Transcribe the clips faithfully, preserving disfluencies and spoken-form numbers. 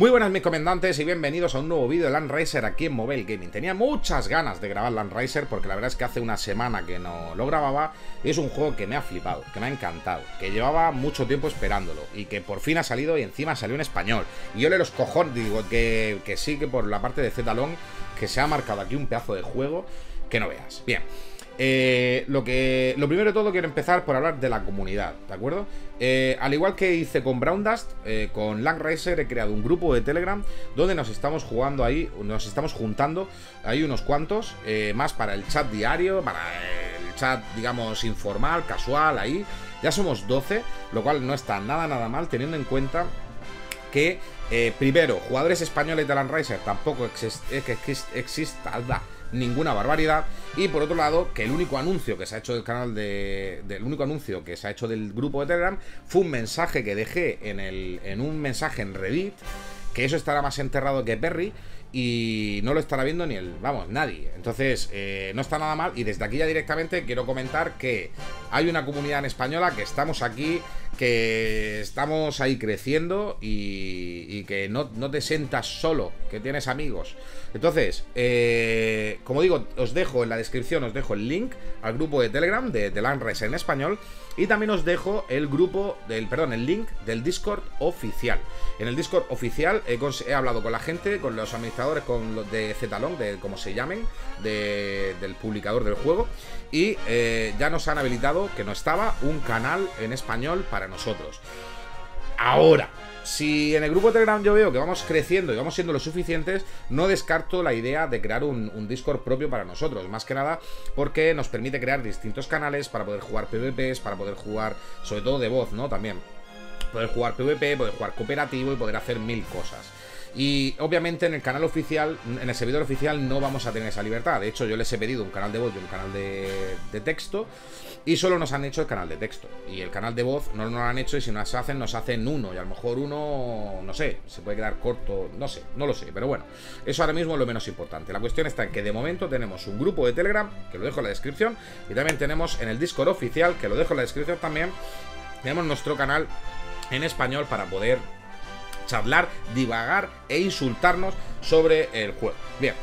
Muy buenas mis comendantes y bienvenidos a un nuevo vídeo de Langrisser aquí en Mobile Gaming. Tenía muchas ganas de grabar Langrisser porque la verdad es que hace una semana que no lo grababa. Y es un juego que me ha flipado, que me ha encantado, que llevaba mucho tiempo esperándolo y que por fin ha salido, y encima salió en español. Y yo le los cojones digo que, que sí, que por la parte de Zetalón, que se ha marcado aquí un pedazo de juego que no veas. Bien. Eh, lo que lo primero de todo quiero empezar por hablar de la comunidad, ¿de acuerdo? Eh, al igual que hice con Brown Dust, eh, con Langrisser he creado un grupo de Telegram donde nos estamos jugando ahí, nos estamos juntando ahí unos cuantos, eh, más para el chat diario, para el chat, digamos, informal, casual, ahí. Ya somos doce, lo cual no está nada, nada mal, teniendo en cuenta que, eh, primero, jugadores españoles de Langrisser tampoco exist, eh, que exist, exista, ¿verdad? Ninguna barbaridad. Y por otro lado, que el único anuncio que se ha hecho del canal de, del único anuncio que se ha hecho del grupo de Telegram fue un mensaje que dejé en, el, en un mensaje en Reddit, que eso estará más enterrado que Perry y no lo estará viendo ni el, vamos, nadie. Entonces, eh, no está nada mal. Y desde aquí ya directamente quiero comentar que hay una comunidad en española, que estamos aquí, que estamos ahí creciendo y, y que no, no te sientas solo, que tienes amigos. Entonces, eh, como digo, os dejo en la descripción, os dejo el link al grupo de Telegram de, de Langrisser en español. Y también os dejo el grupo, del, perdón, el link del Discord oficial. En el Discord oficial he, he hablado con la gente, con los administradores, con los de Zetalón, de como se llamen, de, del publicador del juego. Y eh, ya nos han habilitado, que no estaba, un canal en español para nosotros. Ahora, si en el grupo de Telegram yo veo que vamos creciendo y vamos siendo lo suficientes, no descarto la idea de crear un, un Discord propio para nosotros, más que nada porque nos permite crear distintos canales para poder jugar PvPs, para poder jugar, sobre todo de voz, ¿no? También poder jugar PvP, poder jugar cooperativo y poder hacer mil cosas. Y obviamente en el canal oficial, en el servidor oficial, no vamos a tener esa libertad. De hecho, yo les he pedido un canal de voz y un canal de, de texto, y solo nos han hecho el canal de texto. Y el canal de voz no nos lo han hecho, y si nos hacen, nos hacen uno. Y a lo mejor uno, no sé, se puede quedar corto, no sé, no lo sé. Pero bueno, eso ahora mismo es lo menos importante. La cuestión está en que de momento tenemos un grupo de Telegram, que lo dejo en la descripción, y también tenemos en el Discord oficial, que lo dejo en la descripción también, tenemos nuestro canal en español para poder charlar, divagar e insultarnos sobre el juego. Bien,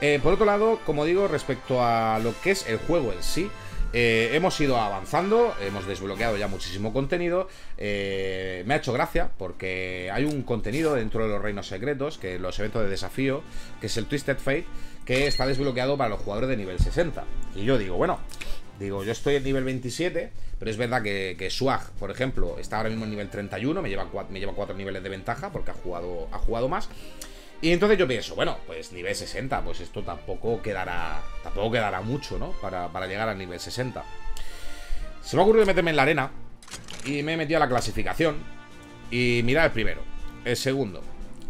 eh, por otro lado, como digo, respecto a lo que es el juego en sí, eh, hemos ido avanzando, hemos desbloqueado ya muchísimo contenido. eh, Me ha hecho gracia porque hay un contenido dentro de los reinos secretos, que los eventos de desafío, que es el Twisted Fate, que está desbloqueado para los jugadores de nivel sesenta. Y yo digo, bueno, digo, yo estoy en nivel veintisiete, pero es verdad que, que Swag, por ejemplo, está ahora mismo en nivel treinta y uno, me lleva, cuatro, me lleva cuatro niveles de ventaja porque ha jugado, ha jugado más. Y entonces yo pienso, bueno, pues nivel sesenta, pues esto tampoco quedará, tampoco quedará mucho, ¿no? Para, para llegar al nivel sesenta. Se me ha ocurrido meterme en la arena y me he metido a la clasificación. Y mirad el primero, el segundo,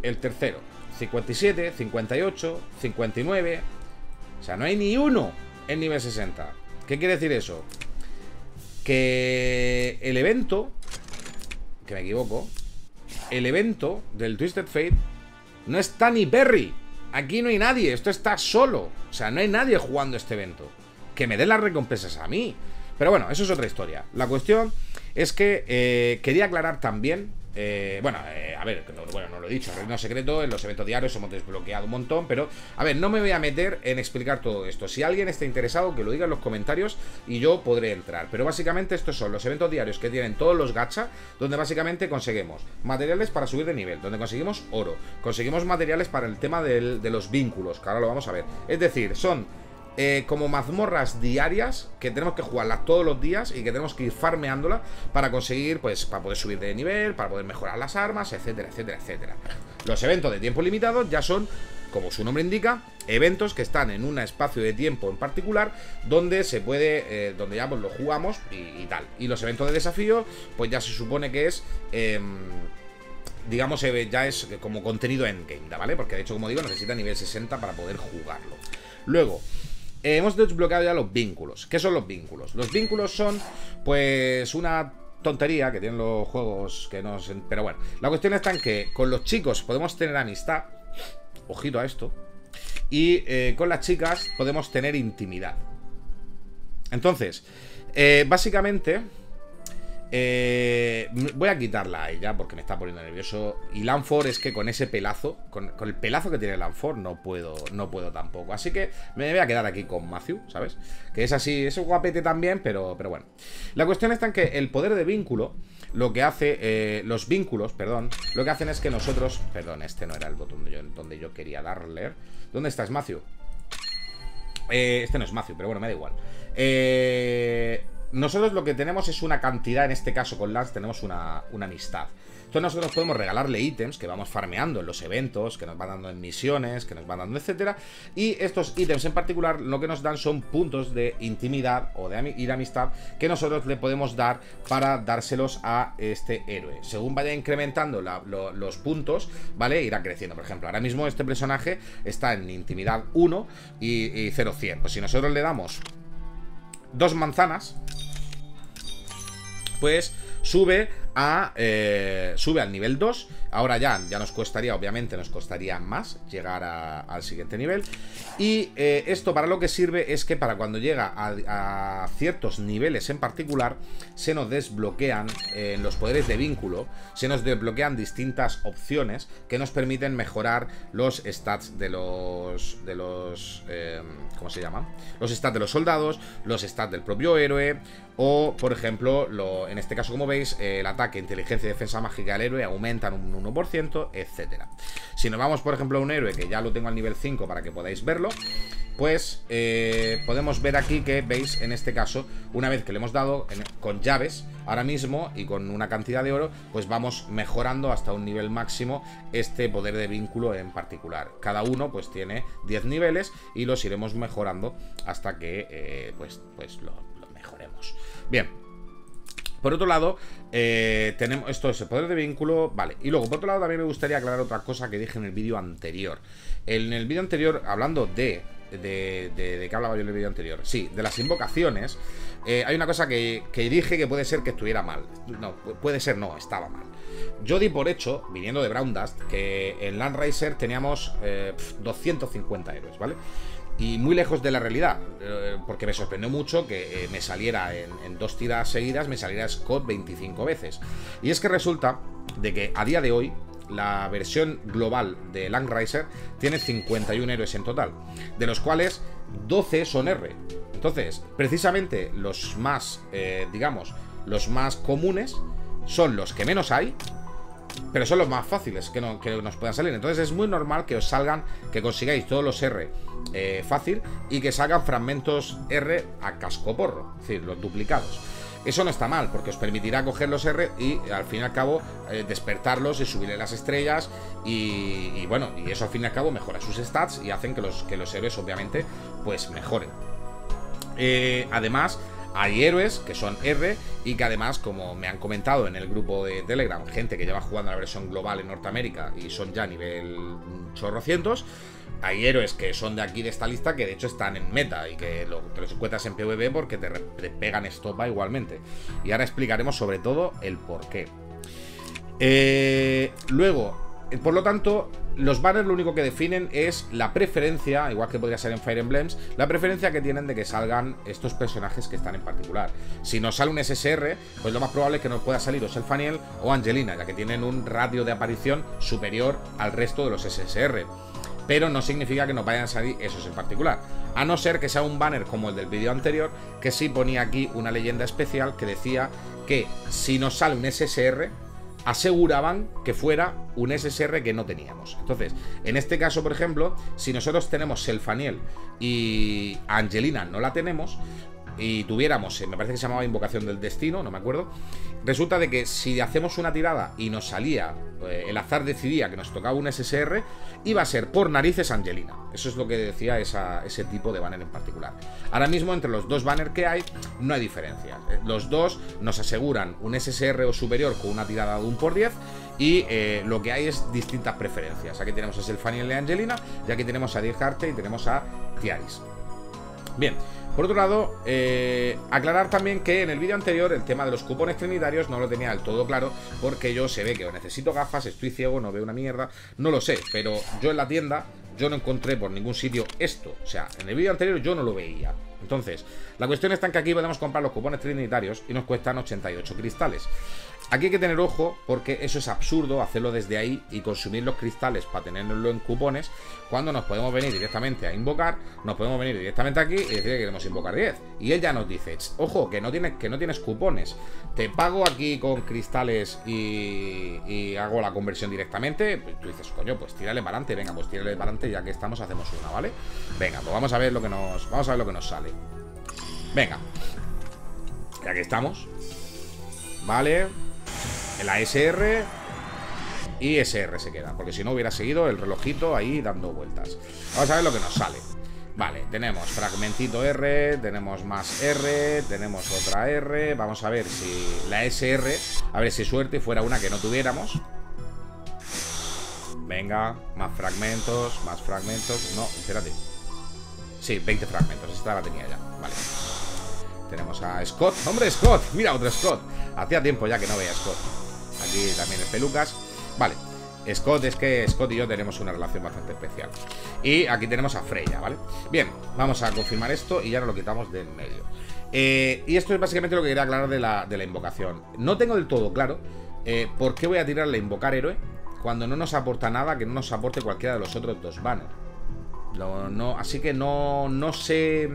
el tercero, cincuenta y siete, cincuenta y ocho, cincuenta y nueve. O sea, no hay ni uno en nivel sesenta. ¿Qué quiere decir eso? Que el evento, que me equivoco, el evento del Twisted Fate no está ni Perry. Aquí no hay nadie, esto está solo. O sea, no hay nadie jugando este evento. Que me den las recompensas a mí. Pero bueno, eso es otra historia. La cuestión es que eh, quería aclarar también. Eh, bueno, eh, a ver, no, bueno, no lo he dicho, reino secreto, en los eventos diarios hemos desbloqueado un montón, pero, a ver, no me voy a meter en explicar todo esto. Si alguien está interesado, que lo diga en los comentarios y yo podré entrar. Pero básicamente estos son los eventos diarios que tienen todos los gacha, donde básicamente conseguimos materiales para subir de nivel, donde conseguimos oro, conseguimos materiales para el tema del, de los vínculos, que ahora lo vamos a ver. Es decir, son eh, como mazmorras diarias que tenemos que jugarlas todos los días y que tenemos que ir farmeándolas para conseguir, pues, para poder subir de nivel, para poder mejorar las armas, etcétera, etcétera, etcétera. Los eventos de tiempo limitado ya son, como su nombre indica, eventos que están en un espacio de tiempo en particular donde se puede, eh, donde ya pues lo jugamos y, y tal. Y los eventos de desafío, pues ya se supone que es... Eh, digamos, ya es como contenido endgame, ¿vale? Porque de hecho, como digo, necesita nivel sesenta para poder jugarlo. Luego... Eh, hemos desbloqueado ya los vínculos. ¿Qué son los vínculos? Los vínculos son, pues, una tontería que tienen los juegos que nos... Pero bueno, la cuestión está en que con los chicos podemos tener amistad. Ojito a esto. Y eh, con las chicas podemos tener intimidad. Entonces, eh, básicamente... Eh, voy a quitarla a ella porque me está poniendo nervioso. Y Lanford es que con ese pelazo, con, con el pelazo que tiene Lanford, no puedo, no puedo tampoco. Así que me voy a quedar aquí con Matthew, ¿sabes? Que es así, es un guapete también, pero, pero bueno. La cuestión está en que el poder de vínculo, lo que hace, eh, los vínculos, perdón, lo que hacen es que nosotros... Perdón, este no era el botón donde yo, donde yo quería darle. ¿Dónde estás, Matthew? Eh, este no es Matthew, pero bueno, me da igual. Eh... Nosotros lo que tenemos es una cantidad, en este caso con Lance tenemos una, una amistad. Entonces nosotros podemos regalarle ítems que vamos farmeando en los eventos, que nos van dando en misiones, que nos van dando, etcétera. Y estos ítems en particular lo que nos dan son puntos de intimidad o de, am y de amistad que nosotros le podemos dar para dárselos a este héroe. Según vaya incrementando la, lo, los puntos, ¿vale? Irá creciendo. Por ejemplo, ahora mismo este personaje está en intimidad uno y, y cero cien. Pues si nosotros le damos dos manzanas, pues sube a eh, sube al nivel dos. Ahora ya, ya nos costaría, obviamente nos costaría más llegar a, al siguiente nivel. Y eh, esto para lo que sirve es que para cuando llega a, a ciertos niveles en particular, se nos desbloquean eh, en los poderes de vínculo, se nos desbloquean distintas opciones que nos permiten mejorar los stats de los de los eh, ¿cómo se llama? Los stats de los soldados, los stats del propio héroe. O, por ejemplo, lo, en este caso, como veis, eh, el ataque, inteligencia y defensa mágica del héroe aumentan un uno por ciento, etcétera. Si nos vamos, por ejemplo, a un héroe, que ya lo tengo al nivel cinco para que podáis verlo, pues eh, podemos ver aquí que, veis, en este caso, una vez que le hemos dado en, con llaves, ahora mismo, y con una cantidad de oro, pues vamos mejorando hasta un nivel máximo este poder de vínculo en particular. Cada uno, pues, tiene diez niveles y los iremos mejorando hasta que, eh, pues, pues, lo... mejoremos. Bien. Por otro lado, eh, tenemos esto es el poder de vínculo, vale. Y luego, por otro lado, también me gustaría aclarar otra cosa que dije en el vídeo anterior. En el vídeo anterior, hablando de... De, de, de qué hablaba yo en el vídeo anterior. Sí, de las invocaciones. eh, Hay una cosa que, que dije que puede ser que estuviera mal. No, puede ser no, estaba mal. Yo di por hecho, viniendo de Brown Dust, que en Langrisser teníamos eh, doscientos cincuenta héroes, ¿vale? Y muy lejos de la realidad, porque me sorprendió mucho que me saliera en, en dos tiras seguidas, me saliera Scott veinticinco veces. Y es que resulta de que a día de hoy la versión global de Langrisser tiene cincuenta y uno héroes en total, de los cuales doce son R. Entonces, precisamente los más, eh, digamos, los más comunes son los que menos hay, pero son los más fáciles que, no, que nos puedan salir. Entonces es muy normal que os salgan, que consigáis todos los R eh, fácil y que salgan fragmentos R a cascoporro, es decir, los duplicados. Eso no está mal, porque os permitirá coger los R y al fin y al cabo eh, despertarlos y subirle las estrellas y, y bueno, y eso al fin y al cabo mejora sus stats y hacen que los, que los héroes obviamente pues mejoren. eh, Además, hay héroes que son R y que además, como me han comentado en el grupo de Telegram, gente que lleva jugando la versión global en Norteamérica y son ya nivel chorrocientos, hay héroes que son de aquí, de esta lista, que de hecho están en meta y que lo, te los encuentras en PvP porque te, te pegan estopa igualmente. Y ahora explicaremos sobre todo el porqué. Eh, luego... Por lo tanto, los banners lo único que definen es la preferencia, igual que podría ser en Fire Emblems, la preferencia que tienen de que salgan estos personajes que están en particular. Si nos sale un S S R, pues lo más probable es que nos pueda salir o Selphaniel o Angelina, ya que tienen un radio de aparición superior al resto de los S S R. Pero no significa que nos vayan a salir esos en particular, a no ser que sea un banner como el del vídeo anterior, que sí ponía aquí una leyenda especial que decía que si nos sale un S S R, aseguraban que fuera un S S R que no teníamos. Entonces, en este caso, por ejemplo, si nosotros tenemos Selphaniel y Angelina no la tenemos y tuviéramos, me parece que se llamaba Invocación del Destino, no me acuerdo, resulta de que si hacemos una tirada y nos salía, eh, el azar decidía que nos tocaba un S S R, iba a ser por narices Angelina. Eso es lo que decía esa, ese tipo de banner en particular. Ahora mismo entre los dos banners que hay no hay diferencia. Los dos nos aseguran un S S R o superior con una tirada de uno por diez y eh, lo que hay es distintas preferencias. Aquí tenemos a Selphaniel y Angelina y aquí tenemos a Dirk Hart y tenemos a Tiaris. Bien. Por otro lado, eh, aclarar también que en el vídeo anterior el tema de los cupones trinitarios no lo tenía del todo claro, porque yo se ve que o necesito gafas, estoy ciego, no veo una mierda, no lo sé, pero yo en la tienda, yo no encontré por ningún sitio esto, o sea, en el vídeo anterior yo no lo veía. Entonces, la cuestión está en que aquí podemos comprar los cupones trinitarios y nos cuestan ochenta y ocho cristales. Aquí hay que tener ojo porque eso es absurdo, hacerlo desde ahí y consumir los cristales para tenerlo en cupones, cuando nos podemos venir directamente a invocar, nos podemos venir directamente aquí y decir que queremos invocar diez. Y él ya nos dice, ojo, que no tienes, que no tienes cupones, te pago aquí con cristales y, y hago la conversión directamente. Pues tú dices, coño, pues tírale para adelante, venga, pues tírale para adelante, ya que estamos, hacemos una, ¿vale? Venga, pues vamos a ver lo que nos, vamos a ver lo que nos sale. Venga, ya que estamos, vale, la S R y S R se queda, porque si no hubiera seguido el relojito ahí dando vueltas. Vamos a ver lo que nos sale. Vale, tenemos fragmentito R, tenemos más R, tenemos otra R. Vamos a ver si la S R, a ver si suerte fuera una que no tuviéramos. Venga, más fragmentos, más fragmentos. No, espérate. Sí, veinte fragmentos, esta la tenía ya, vale. Tenemos a Scott, hombre Scott, mira otro Scott. Hacía tiempo ya que no veía a Scott. Aquí también es pelucas. Vale, Scott es que Scott y yo tenemos una relación bastante especial. Y aquí tenemos a Freya, ¿vale? Bien, vamos a confirmar esto y ya nos lo quitamos del medio. eh, Y esto es básicamente lo que quería aclarar de la, de la invocación. No tengo del todo claro eh, por qué voy a tirarle a invocar héroe cuando no nos aporta nada, que no nos aporte cualquiera de los otros dos banners. No, no, así que no, no sé.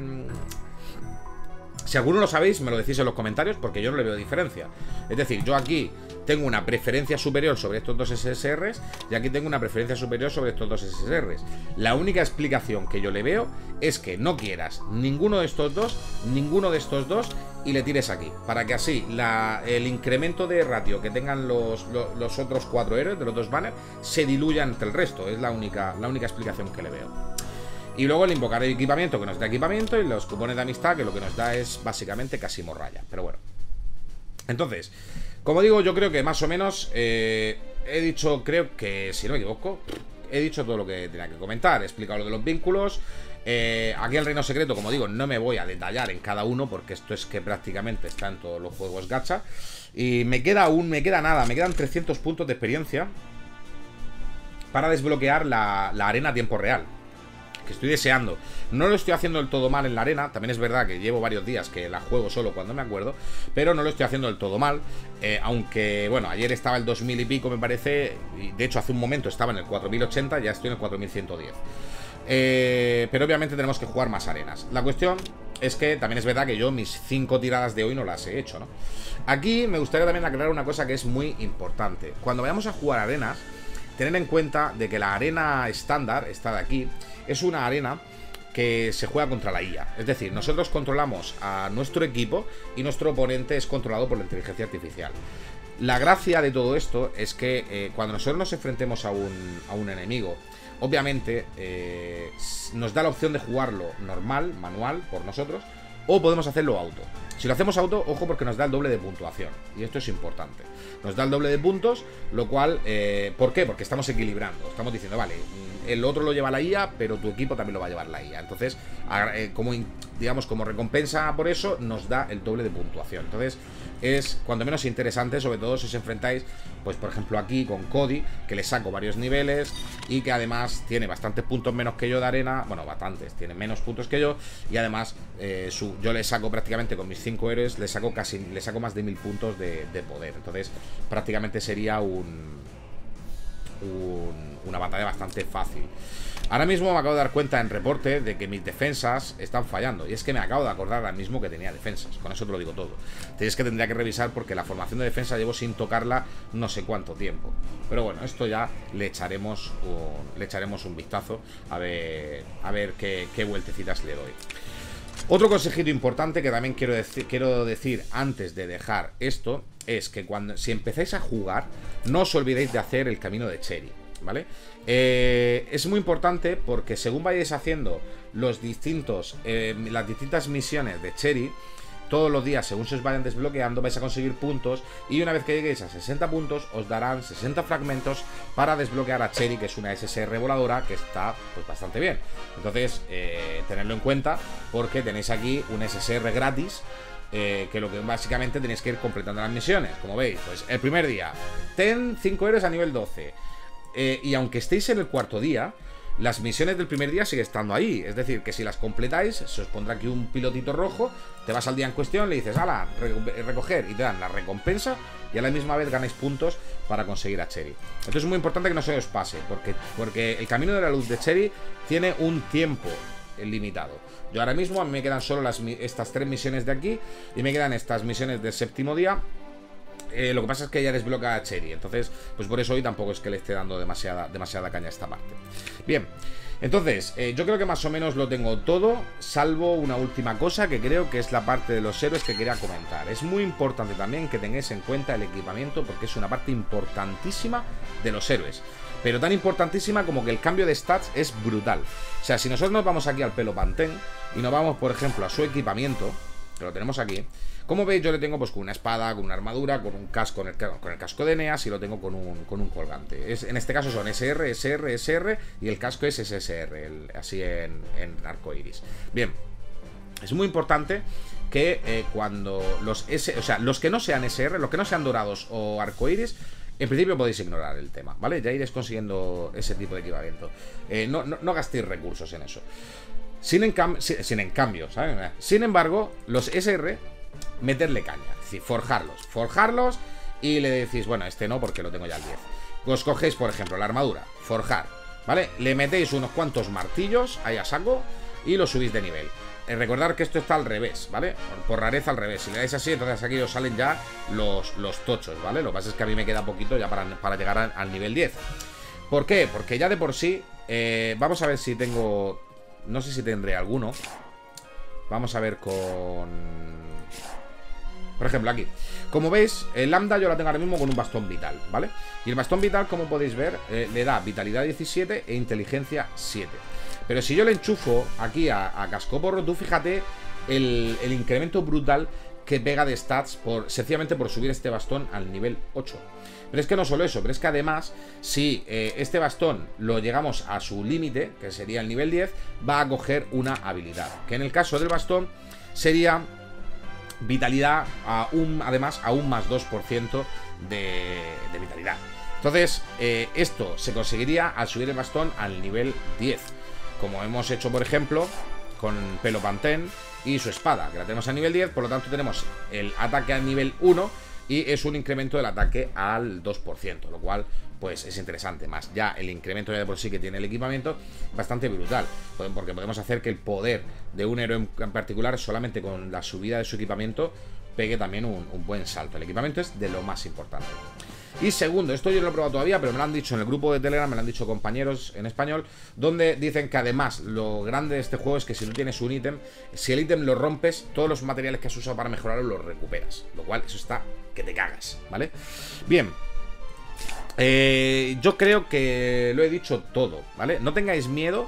Si alguno lo sabéis, me lo decís en los comentarios, porque yo no le veo diferencia. Es decir, yo aquí tengo una preferencia superior sobre estos dos S S Rs y aquí tengo una preferencia superior sobre estos dos S S Rs. La única explicación que yo le veo es que no quieras ninguno de estos dos, ninguno de estos dos, y le tires aquí, para que así la, el incremento de ratio que tengan los, los, los otros cuatro héroes de los dos banners se diluya entre el resto. Es la única, la única explicación que le veo. Y luego el invocar el equipamiento, que nos da equipamiento, y los cupones de amistad, que lo que nos da es básicamente casi morralla. Pero bueno. Entonces, como digo, yo creo que más o menos eh, he dicho, creo que, si no me equivoco, he dicho todo lo que tenía que comentar. He explicado lo de los vínculos. Eh, aquí el reino secreto, como digo, no me voy a detallar en cada uno, porque esto es que prácticamente está en todos los juegos gacha. Y me queda aún, me queda nada, me quedan trescientos puntos de experiencia para desbloquear la, la arena a tiempo real, que estoy deseando. No lo estoy haciendo del todo mal en la arena, también es verdad que llevo varios días que la juego solo cuando me acuerdo, pero no lo estoy haciendo del todo mal, eh, aunque, bueno, ayer estaba el dos mil y pico me parece, y de hecho hace un momento estaba en el cuatro mil ochenta, ya estoy en el cuatro mil ciento diez. Eh, pero obviamente tenemos que jugar más arenas. La cuestión es que también es verdad que yo mis cinco tiradas de hoy no las he hecho, ¿no? Aquí me gustaría también aclarar una cosa que es muy importante. Cuando vayamos a jugar arenas, tener en cuenta de que la arena estándar, esta de aquí, es una arena que se juega contra la I A. Es decir, nosotros controlamos a nuestro equipo y nuestro oponente es controlado por la inteligencia artificial. La gracia de todo esto es que eh, cuando nosotros nos enfrentemos a un, a un enemigo, obviamente eh, nos da la opción de jugarlo normal, manual, por nosotros, o podemos hacerlo auto. Si lo hacemos auto, ojo, porque nos da el doble de puntuación. Y esto es importante. Nos da el doble de puntos, lo cual... Eh, ¿por qué? Porque estamos equilibrando. Estamos diciendo, vale, el otro lo lleva la I A, pero tu equipo también lo va a llevar la I A. Entonces, como, digamos, como recompensa por eso, nos da el doble de puntuación. Entonces, es cuanto menos interesante, sobre todo si os enfrentáis, pues por ejemplo aquí con Cody, que le saco varios niveles y que además tiene bastantes puntos menos que yo de arena. Bueno, bastantes, tiene menos puntos que yo. Y además, eh, su, yo le saco prácticamente con mis cinco héroes, le saco casi, le saco más de mil puntos de, de poder. Entonces, prácticamente sería un, un una batalla bastante fácil. Ahora mismo me acabo de dar cuenta en reporte de que mis defensas están fallando. Y es que me acabo de acordar ahora mismo que tenía defensas. Con eso te lo digo todo. Es que tendría que revisar porque la formación de defensa llevo sin tocarla no sé cuánto tiempo. Pero bueno, esto ya le echaremos un, le echaremos un vistazo a ver, a ver qué, qué vueltecitas le doy. Otro consejito importante que también quiero decir, quiero decir antes de dejar esto, es que cuando, si empezáis a jugar, no os olvidéis de hacer el camino de Cherie, ¿vale? Eh, es muy importante porque según vayáis haciendo los distintos, eh, las distintas misiones de Cherie, todos los días, según se os vayan desbloqueando, vais a conseguir puntos. Y una vez que lleguéis a sesenta puntos, os darán sesenta fragmentos para desbloquear a Cherie, que es una S S R voladora que está pues bastante bien. Entonces, eh, tenedlo en cuenta porque tenéis aquí un S S R gratis. Eh, que lo que básicamente tenéis que ir completando las misiones. Como veis, pues el primer día, ten cinco héroes a nivel doce. Eh, y aunque estéis en el cuarto día, Las misiones del primer día siguen estando ahí. Es decir, que si las completáis, se os pondrá aquí un pilotito rojo. Te vas al día en cuestión, le dices, ala, recoger, y te dan la recompensa. Y a la misma vez ganáis puntos para conseguir a Cherie. Entonces es muy importante que no se os pase, porque, porque el camino de la luz de Cherie tiene un tiempo limitado. Yo ahora mismo a mí me quedan solo las, estas tres misiones de aquí, y me quedan estas misiones del séptimo día. Eh, lo que pasa es que ya desbloquea a Cherie. Entonces, pues por eso hoy tampoco es que le esté dando demasiada, demasiada caña a esta parte. Bien, entonces, eh, yo creo que más o menos lo tengo todo, salvo una última cosa que creo que es la parte de los héroes que quería comentar. Es muy importante también que tengáis en cuenta el equipamiento, porque es una parte importantísima de los héroes. Pero tan importantísima como que el cambio de stats es brutal. O sea, si nosotros nos vamos aquí al Pelopantén y nos vamos, por ejemplo, a su equipamiento, que lo tenemos aquí, como veis yo le tengo pues con una espada, con una armadura, con un casco, con el, con el casco de Eneas, y lo tengo con un, con un colgante. Es, en este caso son S R, S R, S R, y el casco es S S R, el, así en, en arcoiris. Bien, es muy importante que eh, cuando los S, o sea, los que no sean S R, los que no sean dorados o arcoiris, en principio podéis ignorar el tema, ¿vale? Ya iréis consiguiendo ese tipo de equipamiento. Eh, no, no, no gastéis recursos en eso. Sin, encam sin, sin en cambio, ¿sabes? Sin embargo, los S R, meterle caña. Es decir, forjarlos. Forjarlos y le decís, bueno, este no porque lo tengo ya al diez. Os cogéis, por ejemplo, la armadura. Forjar, ¿vale? Le metéis unos cuantos martillos, ahí a saco, y lo subís de nivel. Eh, recordad que esto está al revés, ¿vale? Por rareza al revés. Si le dais así, entonces aquí os salen ya los, los tochos, ¿vale? Lo que pasa es que a mí me queda poquito ya para, para llegar a, al nivel diez. ¿Por qué? Porque ya de por sí... Eh, vamos a ver si tengo... No sé si tendré alguno. Vamos a ver con... Por ejemplo, aquí. Como veis, el Lambda yo la tengo ahora mismo con un bastón vital, ¿vale? Y el bastón vital, como podéis ver, eh, le da vitalidad diecisiete e inteligencia siete. Pero si yo le enchufo aquí a, a Cascoporro, tú fíjate el, el incremento brutal que pega de stats por, sencillamente por subir este bastón al nivel ocho. Pero es que no solo eso, pero es que además, si eh, este bastón lo llegamos a su límite, que sería el nivel diez, va a coger una habilidad, que en el caso del bastón sería vitalidad a un, además a un más dos por ciento de, de vitalidad. Entonces, eh, esto se conseguiría al subir el bastón al nivel diez, como hemos hecho, por ejemplo, con Pelopantén y su espada, que la tenemos a nivel diez, por lo tanto tenemos el ataque a nivel uno, y es un incremento del ataque al dos por ciento, lo cual pues es interesante. Más ya el incremento ya de por sí que tiene el equipamiento, bastante brutal, porque podemos hacer que el poder de un héroe en particular, solamente con la subida de su equipamiento, pegue también un, un buen salto. El equipamiento es de lo más importante. Y segundo, esto yo no lo he probado todavía, pero me lo han dicho en el grupo de Telegram, me lo han dicho compañeros en español, donde dicen que además lo grande de este juego es que si tú tienes un ítem, si el ítem lo rompes, todos los materiales que has usado para mejorarlo los recuperas, lo cual eso está que te cagas, ¿vale? Bien, eh, yo creo que lo he dicho todo, ¿vale? No tengáis miedo.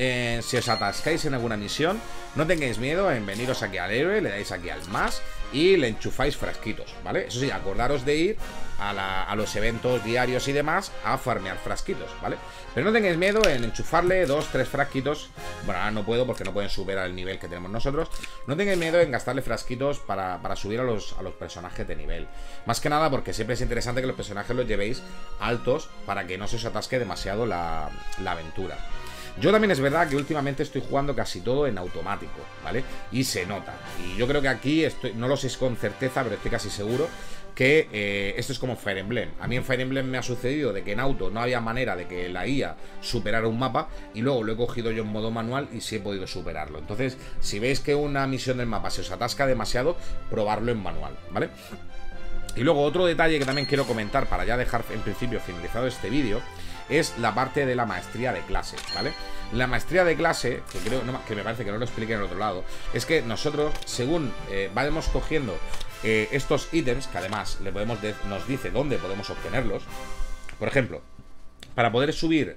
Eh, si os atascáis en alguna misión, no tengáis miedo en veniros aquí al héroe, le dais aquí al más y le enchufáis frasquitos, ¿vale? Eso sí, acordaros de ir a, la, a los eventos diarios y demás a farmear frasquitos, ¿vale? Pero no tengáis miedo en enchufarle dos, tres frasquitos. Bueno, ahora no puedo porque no pueden superar el nivel que tenemos nosotros. No tengáis miedo en gastarle frasquitos para, para subir a los, a los personajes de nivel. Más que nada porque siempre es interesante que los personajes los llevéis altos para que no se os atasque demasiado la, la aventura. Yo también es verdad que últimamente estoy jugando casi todo en automático, ¿vale? Y se nota. Y yo creo que aquí, estoy, no lo sé con certeza, pero estoy casi seguro que eh, esto es como Fire Emblem. A mí en Fire Emblem me ha sucedido de que en auto no había manera de que la I A superara un mapa, y luego lo he cogido yo en modo manual y sí he podido superarlo. Entonces, si veis que una misión del mapa se os atasca demasiado, probarlo en manual, ¿vale? Y luego otro detalle que también quiero comentar para ya dejar en principio finalizado este vídeo es la parte de la maestría de clase, ¿vale? La maestría de clase, que creo no, que me parece que no lo expliqué en el otro lado, es que nosotros, según eh, vayamos cogiendo eh, estos ítems, que además le podemos de, nos dice dónde podemos obtenerlos. Por ejemplo, para poder subir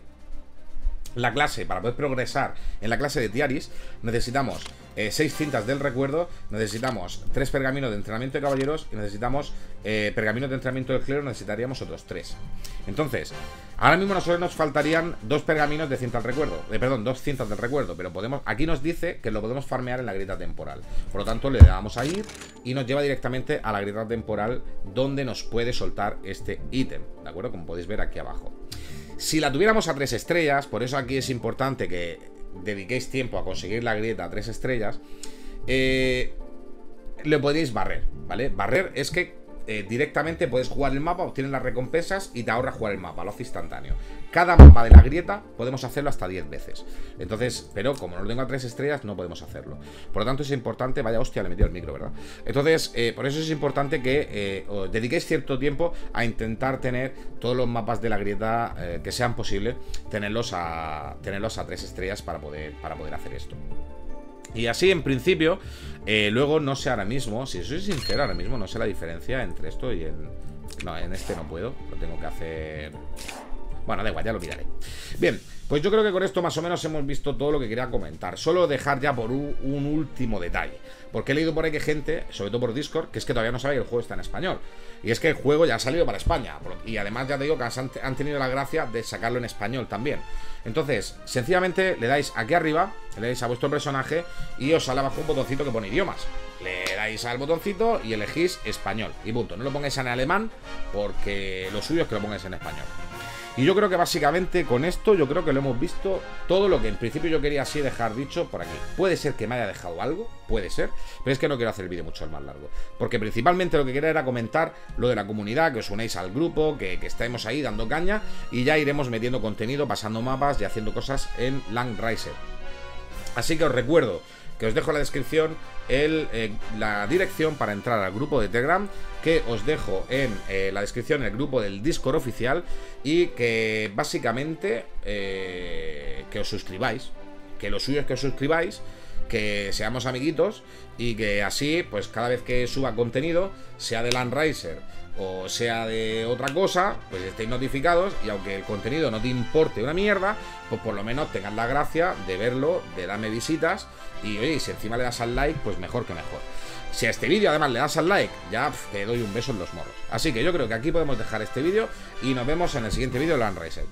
la clase, para poder progresar en la clase de Tiaris, necesitamos eh, seis cintas del recuerdo, necesitamos tres pergaminos de entrenamiento de caballeros y necesitamos eh, pergaminos de entrenamiento del clero, necesitaríamos otros tres. Entonces, ahora mismo nosotros nos faltarían dos pergaminos de cinta del recuerdo, eh, perdón, dos cintas del recuerdo, pero podemos, aquí nos dice que lo podemos farmear en la grieta temporal. Por lo tanto, le damos a ir y nos lleva directamente a la grieta temporal donde nos puede soltar este ítem, ¿de acuerdo? Como podéis ver aquí abajo. Si la tuviéramos a tres estrellas, por eso aquí es importante que dediquéis tiempo a conseguir la grieta a tres estrellas, eh, le podríais barrer, ¿vale? Barrer es que eh, directamente puedes jugar el mapa, obtienes las recompensas y te ahorras jugar el mapa, lo hace instantáneo. Cada mapa de la grieta podemos hacerlo hasta diez veces. Entonces, pero como no lo tengo a tres estrellas, no podemos hacerlo. Por lo tanto, es importante... Vaya hostia, le metí el micro, ¿verdad? Entonces, eh, por eso es importante que eh, os dediquéis cierto tiempo a intentar tener todos los mapas de la grieta eh, que sean posibles, tenerlos a, tenerlos a tres estrellas para poder, para poder hacer esto. Y así, en principio, eh, luego no sé ahora mismo, si soy sincero, ahora mismo no sé la diferencia entre esto y en... No, en este no puedo, lo tengo que hacer... Bueno, da igual, ya lo miraré. Bien, pues yo creo que con esto más o menos hemos visto todo lo que quería comentar. Solo dejar ya por un, un último detalle, porque he leído por ahí que gente, sobre todo por Discord, que es que todavía no sabe que el juego está en español. Y es que el juego ya ha salido para España, y además ya te digo que han tenido la gracia de sacarlo en español también. Entonces, sencillamente le dais aquí arriba, le dais a vuestro personaje y os sale abajo un botoncito que pone idiomas. Le dais al botoncito y elegís español y punto. No lo pongáis en alemán, porque lo suyo es que lo pongáis en español. Y yo creo que básicamente con esto yo creo que lo hemos visto todo lo que en principio yo quería así dejar dicho por aquí. Puede ser que me haya dejado algo, puede ser, pero es que no quiero hacer el vídeo mucho más largo, porque principalmente lo que quería era comentar lo de la comunidad, que os unáis al grupo, que, que estemos ahí dando caña, y ya iremos metiendo contenido, pasando mapas y haciendo cosas en Langrisser. Así que os recuerdo que os dejo en la descripción el, eh, la dirección para entrar al grupo de Telegram, que os dejo en eh, la descripción el grupo del Discord oficial, y que básicamente eh, que os suscribáis, que lo suyo es que os suscribáis, que seamos amiguitos y que así pues cada vez que suba contenido, sea de Langrisser o sea de otra cosa, pues estéis notificados, y aunque el contenido no te importe una mierda, pues por lo menos tengas la gracia de verlo, de darme visitas, y oye, si encima le das al like, pues mejor que mejor. Si a este vídeo además le das al like, ya pf, te doy un beso en los morros. Así que yo creo que aquí podemos dejar este vídeo y nos vemos en el siguiente vídeo de Langrisser.